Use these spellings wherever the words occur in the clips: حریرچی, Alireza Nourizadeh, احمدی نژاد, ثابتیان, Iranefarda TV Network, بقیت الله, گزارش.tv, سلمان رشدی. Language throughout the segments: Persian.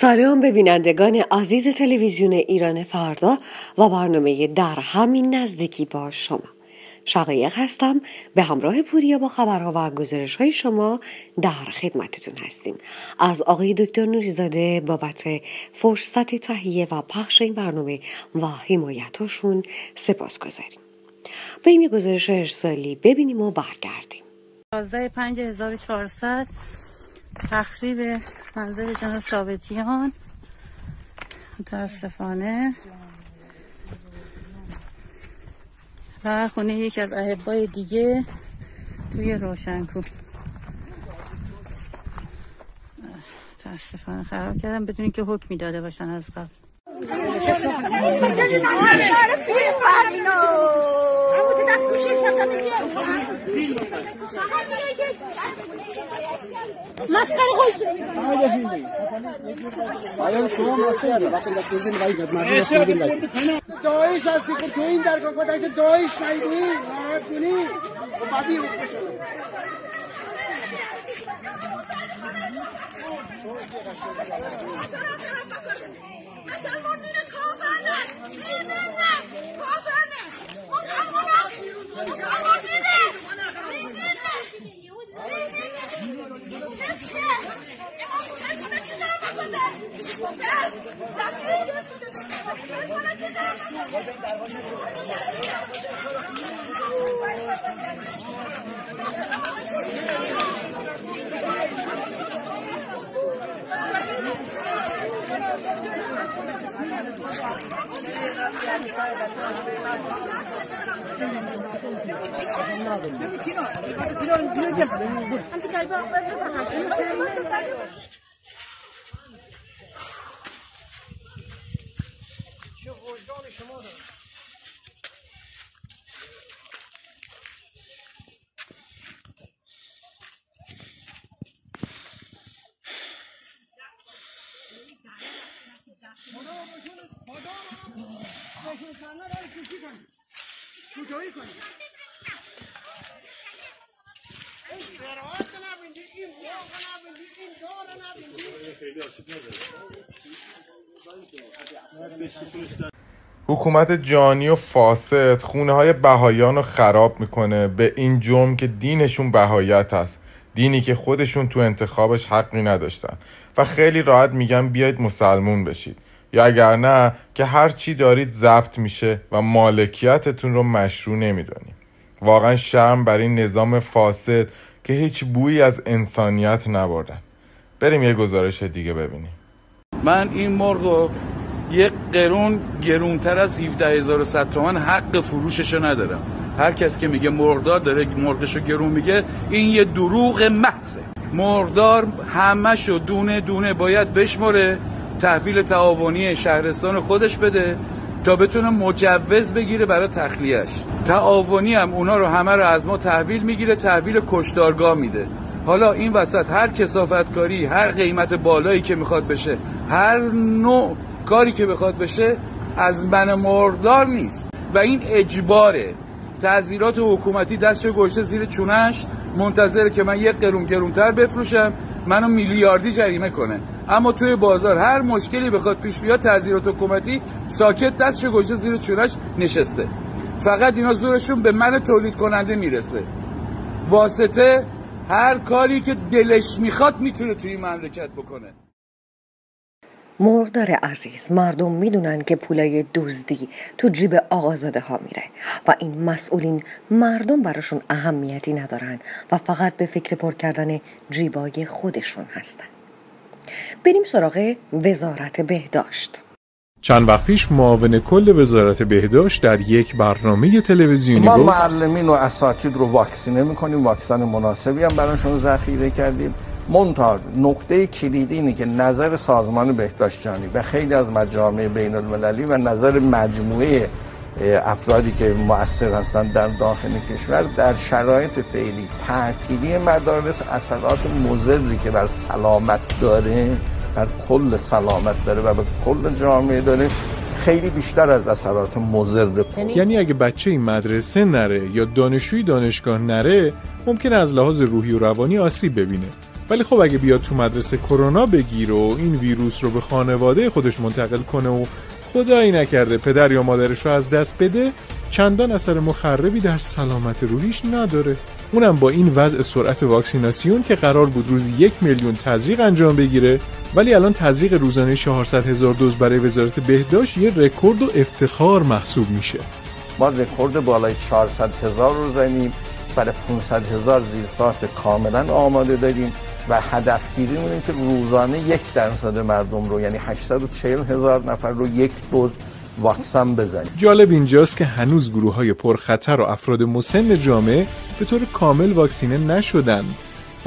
سلام به بینندگان عزیز تلویزیون ایران فردا و برنامه در همین نزدیکی با شما. شقایق هستم، به همراه پوریا با خبرها و گزارش های شما در خدمتتون هستیم. از آقای دکتر نوریزاده بابت فرصت تهیه و پخش این برنامه و حمایتاشون سپاس گذاریم. بریم یه گزارش ارسالی ببینیم و برگردیم. 11500 تخریب منزل جناب ثابتیان، متاسفانه و خونه یکی از احبای دیگه توی روشنکو متاسفانه خراب کردم بدون اینکه حکمی داده باشن از قبل. حکومت جانی و فاسد خونه های بهایان رو خراب میکنه به این جرم که دینشون بهایت است، دینی که خودشون تو انتخابش حقی نداشتن و خیلی راحت میگن بیایید مسلمون بشید یا اگر نه که هر چی دارید ضبط میشه و مالکیتتون رو مشروع نمیدونید. واقعا شرم بر این نظام فاسد که هیچ بویی از انسانیت نبردن. بریم یه گزارش دیگه ببینیم. من این مرغو یک قرون گرونتر از 17100 تومان حق فروششو ندارم. هر کس که میگه مرغدار داره مرغشو گرون میگه این یه دروغ محضه. مرغدار همشو دونه دونه باید بشمره، تحویل تعاونی شهرستان خودش بده تا بتونه مجوز بگیره برای تخلیهش. تعاونی هم اونا رو همه رو از ما تحویل میگیره، تحویل کشتارگاه میده. حالا این وسط هر کثافتکاری، هر قیمت بالایی که میخواد بشه، هر نوع کاری که بخواد بشه از من مردار نیست و این اجباره. تعزیرات حکومتی دستش گوشه زیر چونش منتظره که من یک قرون گرونتر بفروشم منو میلیاردی جریمه کنه، اما توی بازار هر مشکلی بخواد پیش بیاد تعزیرات حکومتی ساکت دستش گوشه زیر چونش نشسته. فقط اینا زورشون به من تولید کننده میرسه. واسطه هر کاری که دلش میخواد میتونه توی این مملکت بکنه. مرغدار عزیز، مردم میدونن که پولای دزدی تو جیب آقازاده ها میره و این مسئولین مردم براشون اهمیتی ندارن و فقط به فکر پر کردن جیبای خودشون هستن. بریم سراغ وزارت بهداشت. چند وقت پیش معاون کل وزارت بهداشت در یک برنامه تلویزیونی ما معلمین و اساتید رو واکسینه میکنیم، واکسن مناسبی هم براشون ذخیره کردیم. منتها نقطه کلیدی اینه که نظر سازمان بهداشت جهانی و خیلی از مجامع بین المللی و نظر مجموعه افرادی که مؤثر هستند در داخل کشور در شرایط فعلی تعطیلی مدارس اثرات مضری که بر سلامت داره، بر کل سلامت داره و به کل جامعه داره خیلی بیشتر از اثرات مضر. یعنی اگه بچه این مدرسه نره یا دانشجوی دانشگاه نره ممکن از لحاظ روحی و روانی آسیب ببینه. ولی خب اگه بیاد تو مدرسه کرونا بگیره و این ویروس رو به خانواده خودش منتقل کنه و خدایی نکرده پدر یا مادرش رو از دست بده، چندان اثر مخربی در سلامت روحیش نداره. اونم با این وضع سرعت واکسیناسیون که قرار بود روزی 1 میلیون تزریق انجام بگیره، ولی الان تزریق روزانه 400,000 دوز برای وزارت بهداشت یه رکورد و افتخار محسوب میشه. ما رکورد بالای 400,000 رو زدیم، برای 500,000 زیر ساخت کاملا آماده داریم و هدفگیری مونه که روزانه 1% مردم رو، یعنی 840,000 نفر رو 1 دوز واکسن بزنیم. جالب اینجاست که هنوز گروه‌های پرخطر و افراد مسن جامعه به طور کامل واکسینه نشدن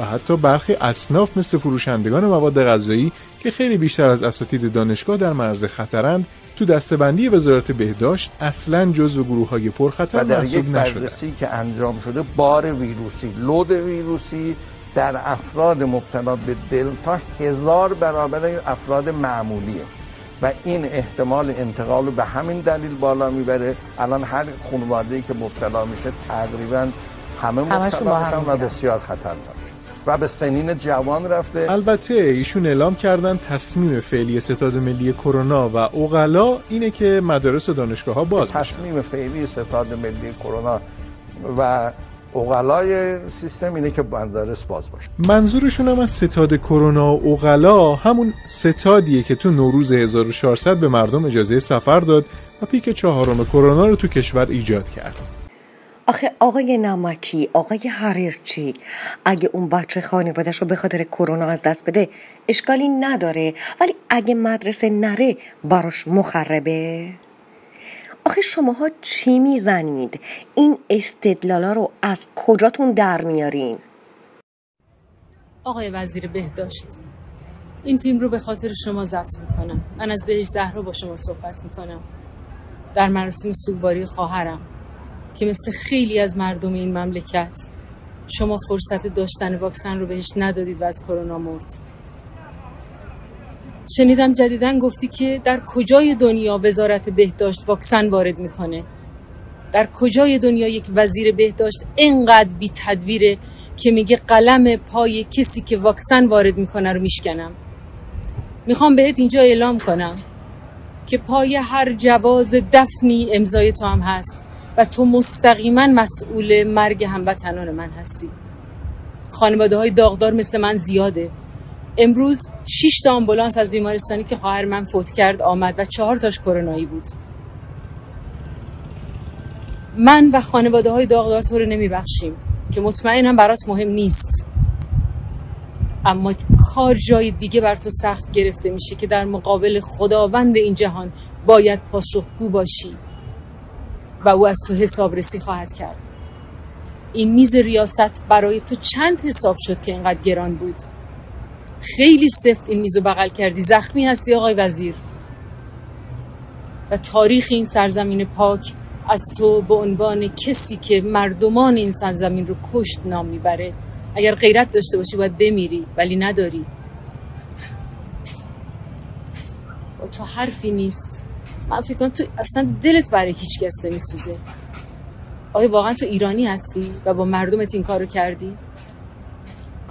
و حتی برخی اصناف مثل فروشندگان مواد غذایی که خیلی بیشتر از اساتید دانشگاه در معرض خطرند، تو دسته‌بندی وزارت بهداشت اصلا جزو گروه‌های پرخطر محسوب نشدن. و در یک بررسی که انجام شده، بار ویروسی، لود ویروسی در افراد مبتلا به دلتا 1000 برابر افراد معمولیه و این احتمال انتقال رو به همین دلیل بالا میبره. الان هر خانواده‌ای که مبتلا میشه تقریبا همه مبتلا هستن و بسیار خطرناک و به سنین جوان رفته. البته ایشون اعلام کردن تصمیم فعلی ستاد ملی کرونا و اوغلا اینه که مدارس و دانشگاه‌ها باز بشه. تصمیم فعلی ستاد ملی کرونا و اوغلای سیستم اینه که مدارس باز باشه. منظورشون هم از ستاد کرونا و اوغلا همون ستادیه که تو نوروز 1400 به مردم اجازه سفر داد و پیک 4 کرونا رو تو کشور ایجاد کرد. آخه آقای نمکی، آقای حریرچی، اگه اون بچه خانوادش رو به خاطر کرونا از دست بده اشکالی نداره، ولی اگه مدرسه نره براش مخربه؟ آخه شماها چی میزنید؟ این استدلالا رو از کجاتون در میارین؟ آقای وزیر بهداشت، این فیلم رو به خاطر شما ضبط میکنم. من از بهش زهرا با شما صحبت میکنم در مراسم سوگواری خواهرم که مثل خیلی از مردم این مملکت شما فرصت داشتن واکسن رو بهش ندادید و از کرونا مرد. شنیدم جدیدن گفتی که در کجای دنیا وزارت بهداشت واکسن وارد میکنه؟ در کجای دنیا یک وزیر بهداشت اینقدر بی تدبیره که میگه قلم پای کسی که واکسن وارد میکنه رو میشکنم؟ میخوام بهت اینجا اعلام کنم که پای هر جواز دفنی امضای تو هم هست و تو مستقیما مسئول مرگ هموطنان من هستی. خانواده های داغدار مثل من زیاده. امروز 6 تا آمبولانس از بیمارستانی که خواهر من فوت کرد آمد و 4 تاش کرونایی بود. من و خانواده های داغدار تو رو نمیبخشیم که مطمئنم برات مهم نیست، اما کار جای دیگه بر تو سخت گرفته میشه که در مقابل خداوند این جهان باید پاسخگو باشی و او از تو حسابرسی خواهد کرد. این میز ریاست برای تو چند حساب شد که اینقدر گران بود؟ خیلی سفت این میزو بغل کردی. زخمی هستی آقای وزیر و تاریخ این سرزمین پاک از تو به عنوان کسی که مردمان این سرزمین رو کشت نام میبره. اگر غیرت داشته باشی باید بمیری، ولی نداری. با تو حرفی نیست. من فکر کنم تو اصلا دلت برای هیچ کس نمیسوزه. آیا واقعا تو ایرانی هستی و با مردمت این کارو کردی؟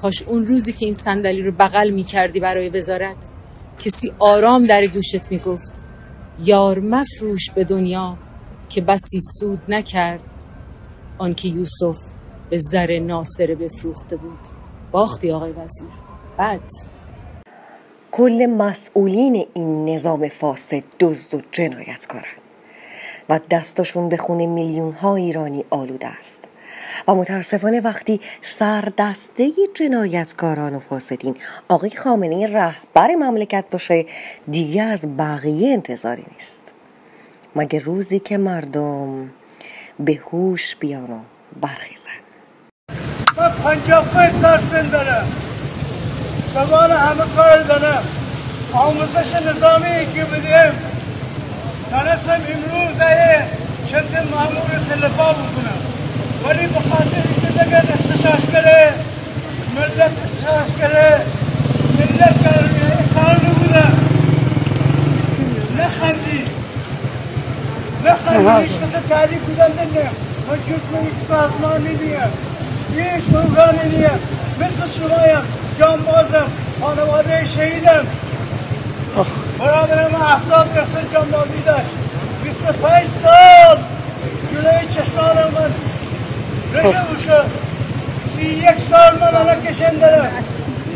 کاش اون روزی که این صندلی رو بغل می‌کردی برای وزارت، کسی آرام در گوشت میگفت یار مفروش به دنیا که بسی سود نکرد آن که یوسف به زر ناصر بفروخته بود. باختی آقای وزیر، بد. کل مسئولین این نظام فاسد دزد و جنایتکارن و دستشون به خون میلیون ها ایرانی آلوده است و متاسفانه وقتی سردسته جنایتکاران و فاسدین آقای خامنه‌ای رهبر مملکت باشه دیگه از بقیه انتظاری نیست، مگر روزی که مردم به هوش بیان و برخیزن. من 55 سال سن دارم، زبان همه کار دارم، آموزش نظامی که بدیم ترسم امروز دهه شد مامور تلفا بکنم، ولی به خاطر اینکه دگر احتشاش کرده، ملت احتشاش کرده، ملت کارو بوده. نخندی هیچ کسی تعریف کدن دنیم، هیچ سازمانی نیست، هیچ مورانی نیست، مثل شما جانبازم، خانواده شهیدم، برادر من 70% جانبازی داشت. 25 سال جلوی چشمان من رژه بوشه. 31 سال من الان کشندرم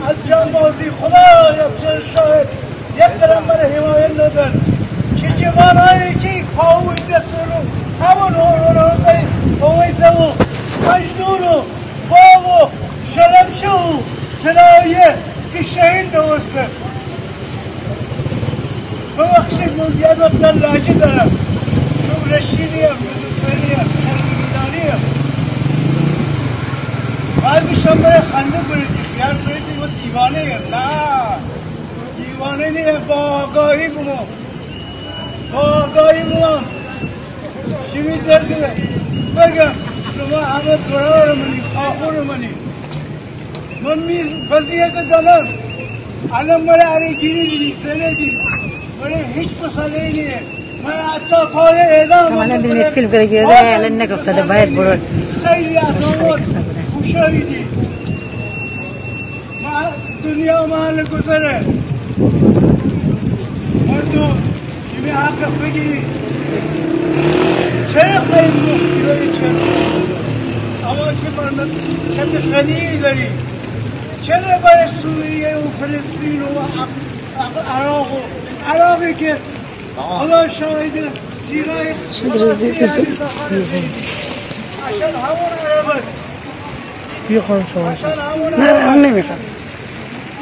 از جانبازی. خدا یا شاهد یک درم من حمایت ندن. چه جوانهایی که این قاوی دستور رو همون هرانده قویزه و مجنون و باغ و شلمچه و سنایه که شهید دوسته. ببخشید من یادم لحجه دارم، چون رشیدیم، رزوسانیم، هرمیدانیم. بعضی شما خنده بریدیم، یار بریدیم و دیوانهیم. نه دیوانه نیم، با آگاهی بمون، با آگاهی بمون. چی میدردیم بگم شما همه برار منیم، آخور منیم. من وضعیت دارم الان، برای علیگیری دیدیم، سله دیدیم، برای هیچ مسئله نیه. من حتی پای اعدام هم بودم، خیلی عظامات گوشاییدی. دنیا محل گذره، مردم چیمی حق بگیری. چرا خیلی مخیرهای چرا اما که مملکت غنی داری، چرا برای سوریه و فلسطین و عراق و عراقی که خدا شاهده جیرای خلاصی علی زخانه بید، عشان همون عراقه بیا خانم شما شد. نه هم نمیخوام،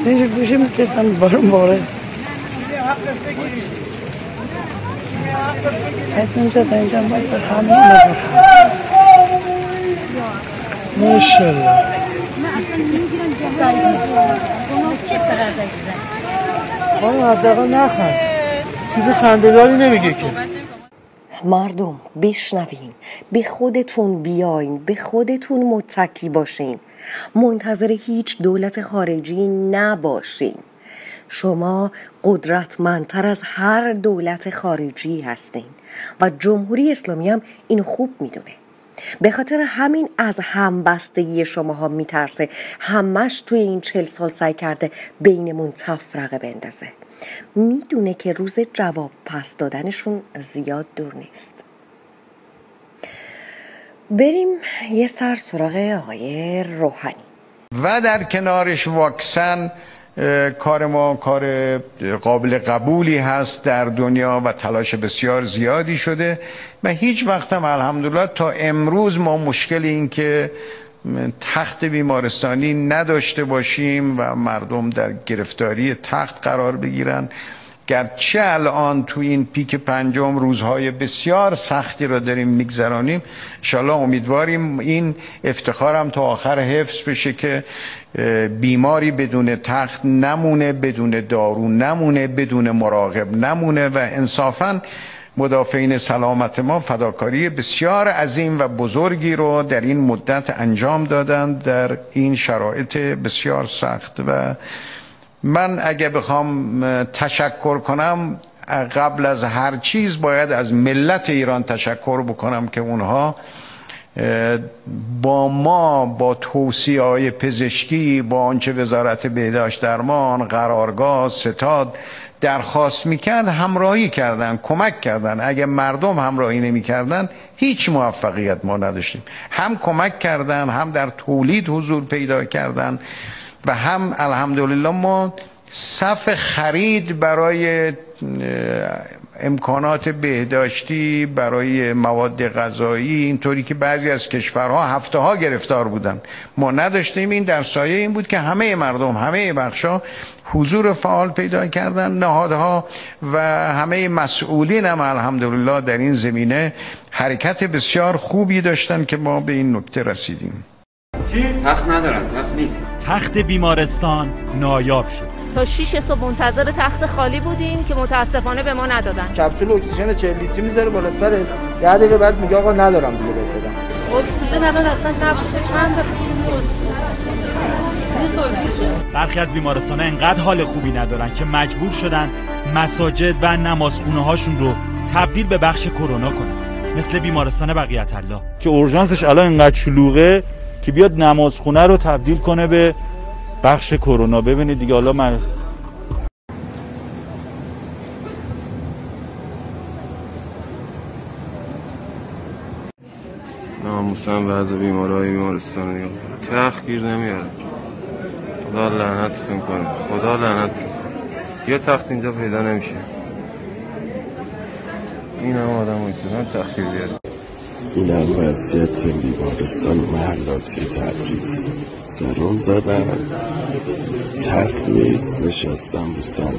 اینجا گوشه میترسم باره از اینجا تا اینجا باید برخواهم نمیخوام. ماشالله من اصلا میگیرم جهاز اونا چه فرازه ایزن. مردم بشنوین، به خودتون بیاین، به خودتون متکی باشین، منتظر هیچ دولت خارجی نباشین. شما قدرتمندتر از هر دولت خارجی هستین و جمهوری اسلامی هم این خوب میدونه. به خاطر همین از همبستگی شماها میترسه. همش توی این 40 سال سعی کرده بینمون تفرقه بندازه. میدونه که روز جواب پس دادنشون زیاد دور نیست. بریم یه سر سراغ آقای روحانی و در کنارش واکسن. کار ما کار قابل قبولی هست در دنیا و تلاش بسیار زیادی شده و هیچ وقت هم الحمدلله تا امروز ما مشکل این که تخت بیمارستانی نداشته باشیم و مردم در گرفتاری تخت قرار بگیرن، گرچه الان تو این پیک پنجم روزهای بسیار سختی را داریم میگذرانیم. انشالله امیدواریم این افتخارم تا آخر حفظ بشه که بیماری بدون تخت نمونه، بدون دارو نمونه، بدون مراقب نمونه و انصافاً مدافعین سلامت ما فداکاری بسیار عظیم و بزرگی رو در این مدت انجام دادند در این شرایط بسیار سخت. و من اگه بخوام تشکر کنم، قبل از هر چیز باید از ملت ایران تشکر بکنم که اونها با ما، با توصیه‌های پزشکی، با آنچه وزارت بهداشت درمان، قرارگاه، ستاد درخواست میکرد همراهی کردن، کمک کردن. اگه مردم همراهی نمیکردن هیچ موفقیت ما نداشتیم. هم کمک کردن، هم در تولید حضور پیدا کردن و هم الحمدلله ما صف خرید برای امکانات بهداشتی، برای مواد غذایی، اینطوری که بعضی از کشورها هفته ها گرفتار بودن، ما نداشتیم. این در سایه این بود که همه مردم، همه بخشا حضور فعال پیدا کردن، نهادها و همه مسئولین هم الحمدلله در این زمینه حرکت بسیار خوبی داشتن که ما به این نکته رسیدیم. تخت ندارن، تخت نیست. تخت بیمارستان نایاب شد. تا 6 صبح منتظر تخت خالی بودیم که متاسفانه به ما ندادن. کپسول اکسیژن 40 لیتری میذاره بالا سر، یه دقیقه بعد میگه آقا ندارم دیگه بهت بدم. اکسیژن الان اصلا نبوده چند روز. برخی از بیمارستان‌ها انقدر حال خوبی ندارن که مجبور شدن مساجد و نمازخونه هاشون رو تبدیل به بخش کرونا کنن، مثل بیمارستان بقیت الله که اورژانسش الان انقدر شلوغه که بیاد نمازخونه رو تبدیل کنه به بخش کرونا. ببینید دیگه حالا من ناموسم وضع بیمارای بیمارستان دیگه تخگیر نمیاره. خدا لعنتتون کنه، خدا لعنتتون کنه. یه تخت اینجا پیدا نمیشه، این هم آدم میتونن تخگیر بیاره. این هم وضعیت بیمارستان محلاتی تبریز. سرم زدم، تخت نیست، نشستم رو سر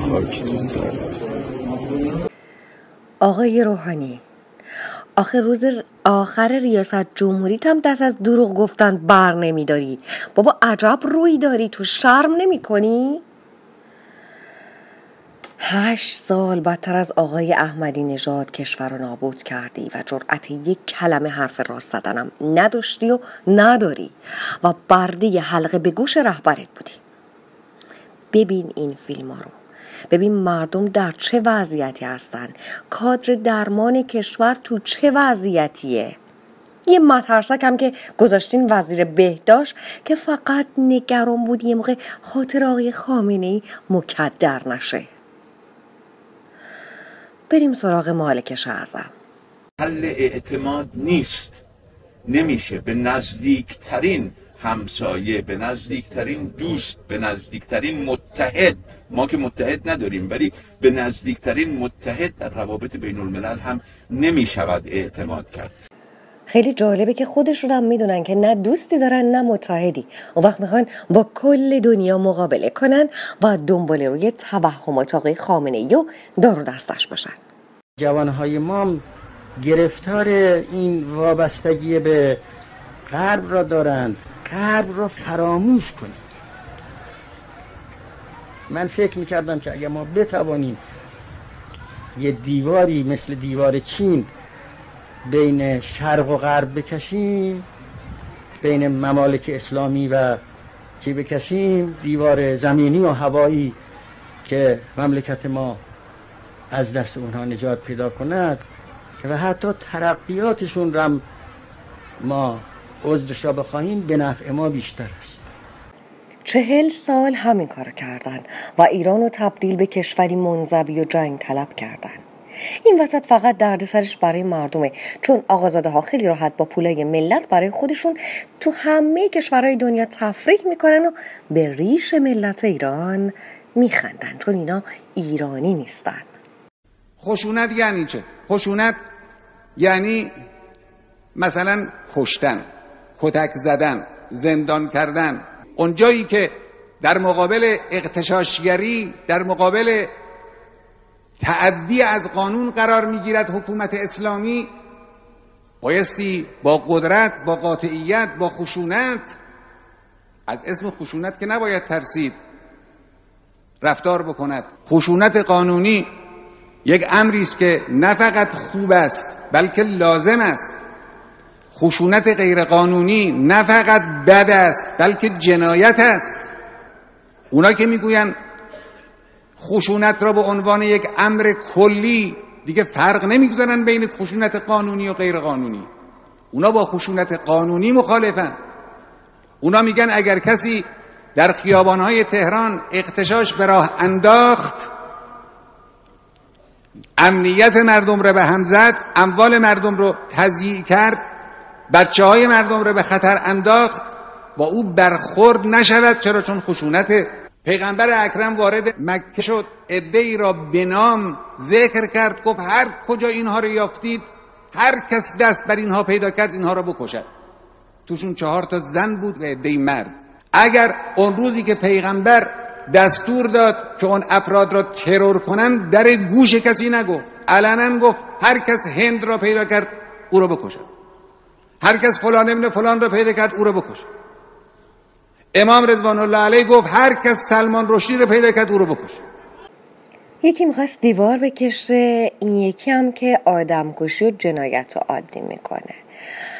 خاک تو سرت. آقای روحانی آخر روز آخر ریاست جمهوریت هم دست از دروغ گفتن بر نمیداری. بابا عجب روی داری تو، شرم نمی کنی؟ 8 سال بدتر از آقای احمدی نژاد کشور رو نابود کردی و جرأت یک کلمه حرف راست زدنم نداشتی و نداری و برده ی حلقه به گوش رهبرت بودی. ببین این فیلم ها رو، ببین مردم در چه وضعیتی هستن، کادر درمان کشور تو چه وضعیتیه. یه مترسک هم که گذاشتین وزیر بهداشت که فقط نگران بود یه موقع خاطر آقای خامنه‌ای مکدر نشه. بریم سراغ مالک شهرزم. حل اعتماد نیست، نمیشه. به نزدیکترین همسایه، به نزدیکترین دوست، به نزدیکترین متحد، ما که متحد نداریم ولی به نزدیکترین متحد در روابط بین الملل هم نمیشود اعتماد کرد. خیلی جالبه که خودشون هم میدونن که نه دوستی دارن نه متحدی، اون وقت میخوان با کل دنیا مقابله کنن و دنبال روی توهمات آقای خامنه‌ای و دارو دستش باشن. جوانهای ما گرفتار این وابستگی به غرب را دارند. غرب را فراموش کنید. من فکر میکردم که اگر ما بتوانیم یه دیواری مثل دیوار چین بین شرق و غرب بکشیم، بین ممالک اسلامی و چی بکشیم، دیوار زمینی و هوایی که مملکت ما از دست اونها نجات پیدا کند و حتی ترقیاتشون رم ما عذرش را بخواهیم به نفع ما بیشتر است. 40 سال همین کار کردن و ایران رو تبدیل به کشوری منزوی و جنگ طلب کردن. این وسط فقط دردسرش برای مردمه، چون آقازاده ها خیلی راحت با پولای ملت برای خودشون تو همه کشورهای دنیا تفریح میکنن و به ریش ملت ایران میخندن، چون اینا ایرانی نیستن. خشونت یعنی چه؟ خشونت یعنی مثلا کشتن، کتک زدن، زندان کردن. اونجایی که در مقابل اغتشاشگری، در مقابل تعدی از قانون قرار میگیرد حکومت اسلامی، بایستی با قدرت، با قاطعیت، با خشونت، از اسم خشونت که نباید ترسید، رفتار بکند. خشونت قانونی یک امری است که نه فقط خوب است بلکه لازم است. خشونت غیرقانونی نه فقط بد است بلکه جنایت است. اونا که میگویند خشونت را به عنوان یک امر کلی، دیگه فرق نمیگذارن بین خشونت قانونی و غیر قانونی. اونا با خشونت قانونی مخالفن. اونا میگن اگر کسی در خیابانهای تهران اغتشاش به راه انداخت، امنیت مردم را به هم زد، اموال مردم را تضییع کرد، بچه های مردم را به خطر انداخت، با او برخورد نشود. چرا؟ چون خشونته. پیغمبر اکرم وارد مکه شد، عده‌ای را به نام ذکر کرد، گفت هر کجا اینها را یافتید، هر کس دست بر اینها پیدا کرد اینها را بکشد. توشون 4 تا زن بود و عده‌ای مرد. اگر اون روزی که پیغمبر دستور داد که اون افراد را ترور کنند در گوش کسی نگفت، علنا گفت هر کس هند را پیدا کرد او را بکشد، هر کس فلان ابن فلان را پیدا کرد او را بکشد. امام رضوان الله علیه گفت هر کس سلمان رشدی رو پیدا کرد او رو بکش. یکی میخواست دیوار بکشه، این یکی هم که آدم کشی و جنایت رو عادی میکنه.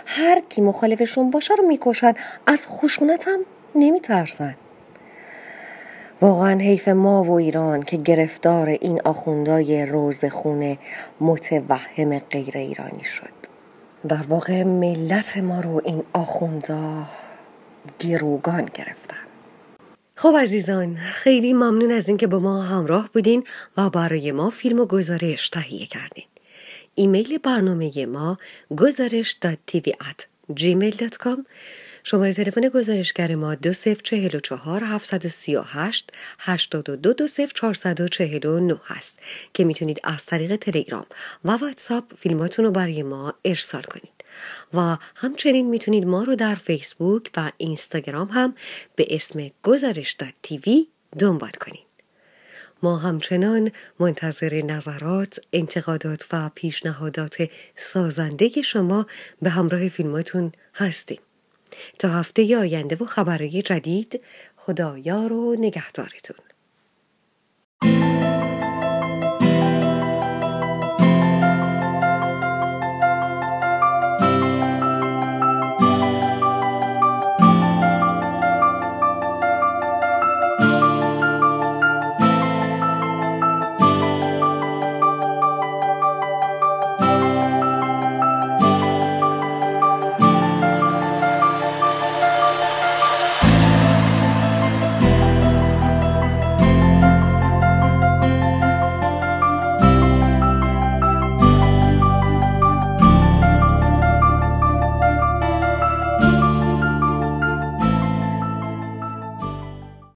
هر کی مخالفشون باشه رو میکشن، از خشونت هم نمیترسن. واقعا حیف ما و ایران که گرفتار این آخوندای روزخونه متوهم غیر ایرانی شد. در واقع ملت ما رو این آخوندا گروگان گرفتن. خب عزیزان، خیلی ممنون از اینکه با ما همراه بودین و برای ما فیلم و گزارش تهیه کردین. ایمیل برنامه ما گزارش.tv@gmail.com، شماره تلفن گزارشگر ما 2044 738 822 204449 هست که میتونید از طریق تلگرام و واتساپ فیلماتون رو برای ما ارسال کنید و همچنین میتونید ما رو در فیسبوک و اینستاگرام هم به اسم گزارش.tv دنبال کنید. ما همچنان منتظر نظرات، انتقادات و پیشنهادات سازنده شما به همراه فیلماتون هستیم. تا هفته آینده و خبرهای جدید، خدایار و نگهدارتون.